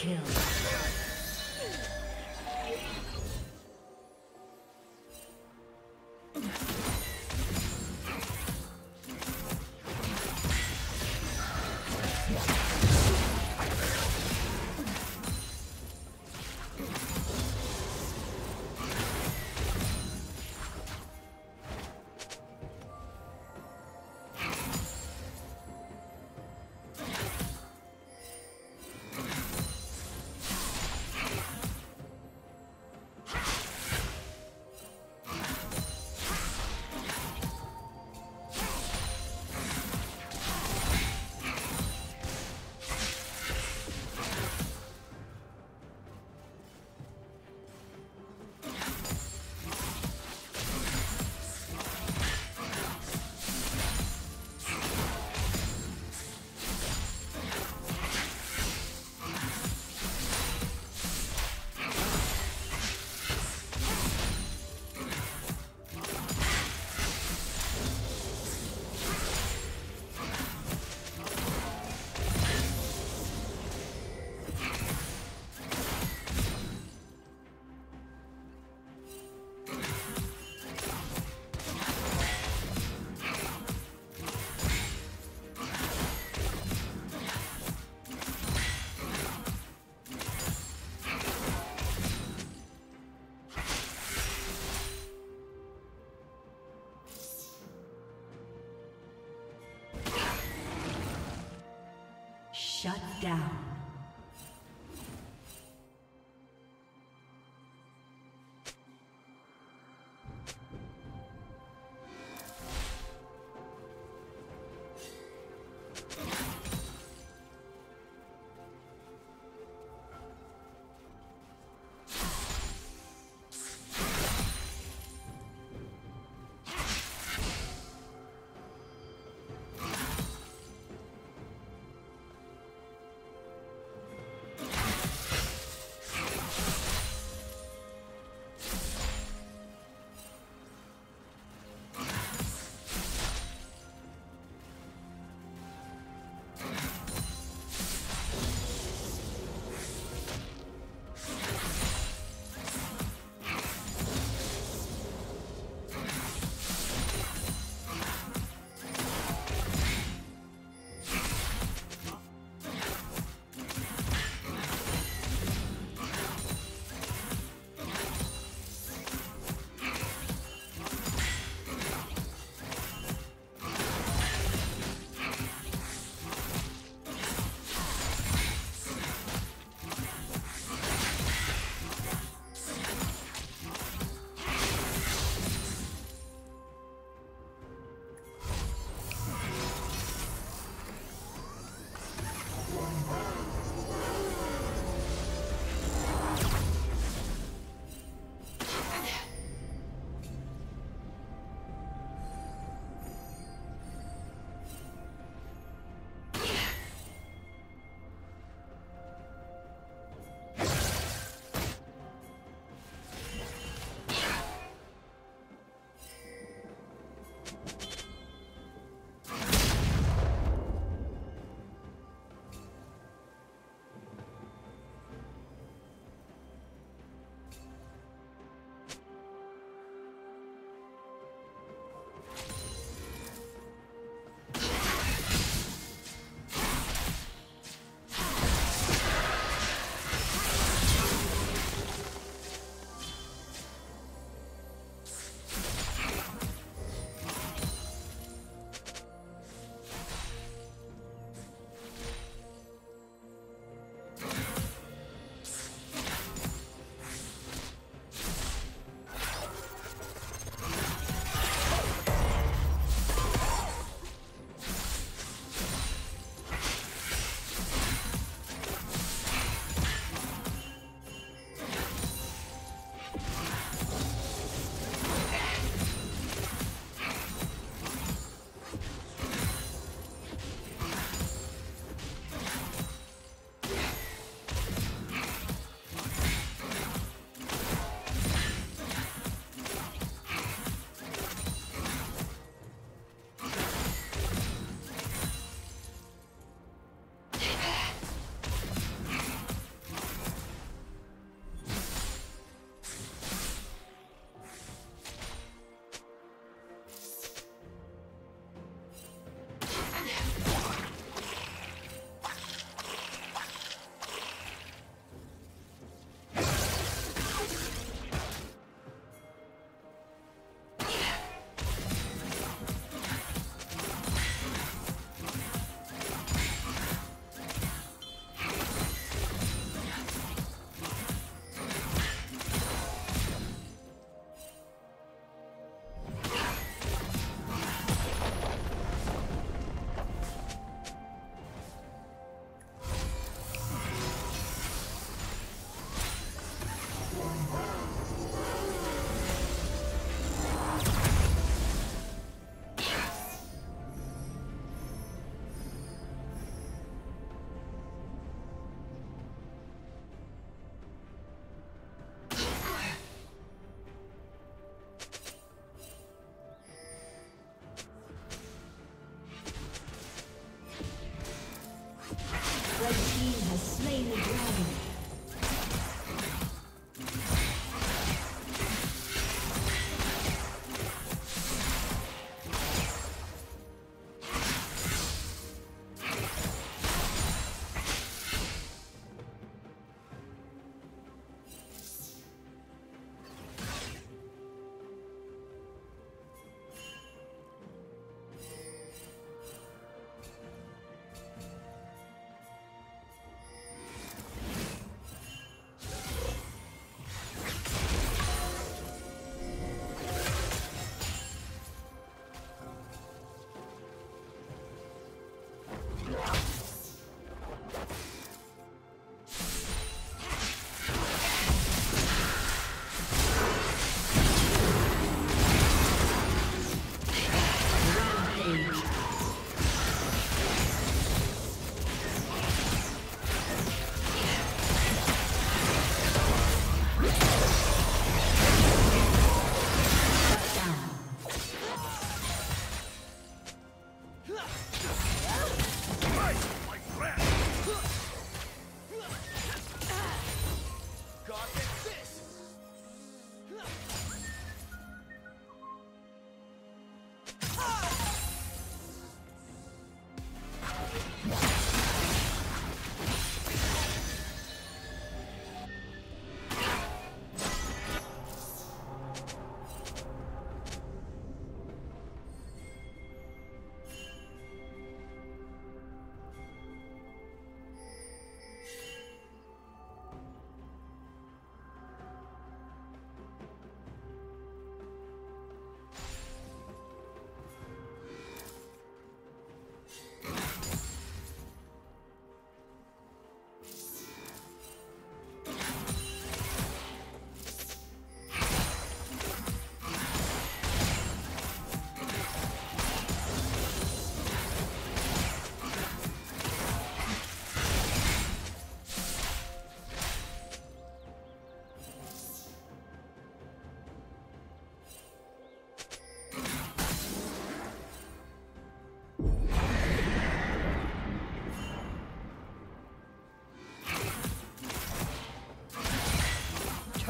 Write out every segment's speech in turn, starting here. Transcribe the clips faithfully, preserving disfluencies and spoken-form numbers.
kill. Shut down.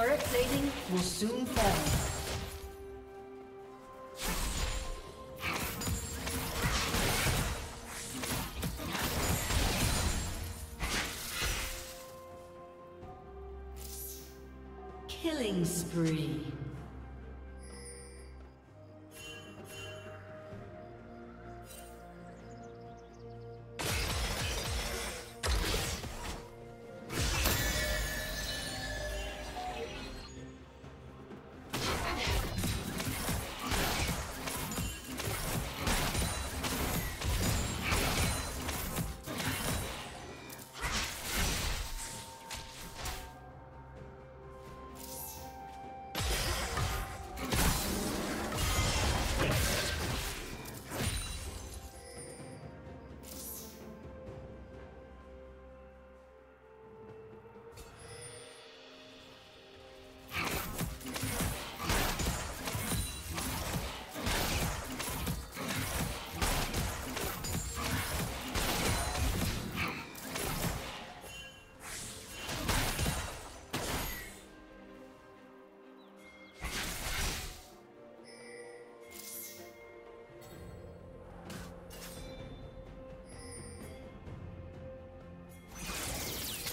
turret plating will soon fall. Killing spree.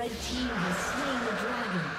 Red team has slain the dragon.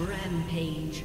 Rampage.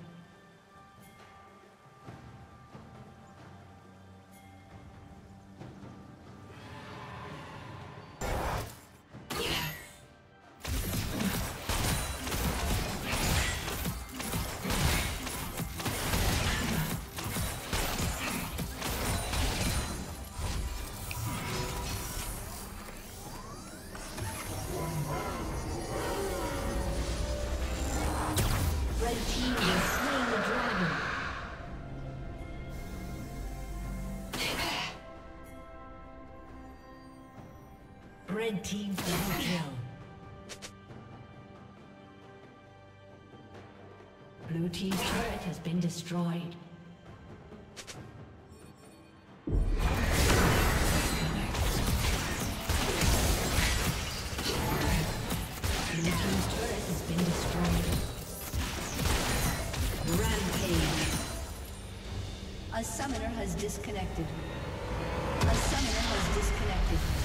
Red team double kill. Blue team's turret has been destroyed. Blue team's turret has been destroyed. Rampage. A summoner has disconnected. A summoner has disconnected.